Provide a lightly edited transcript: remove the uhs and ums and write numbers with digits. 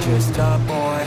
Just a boy,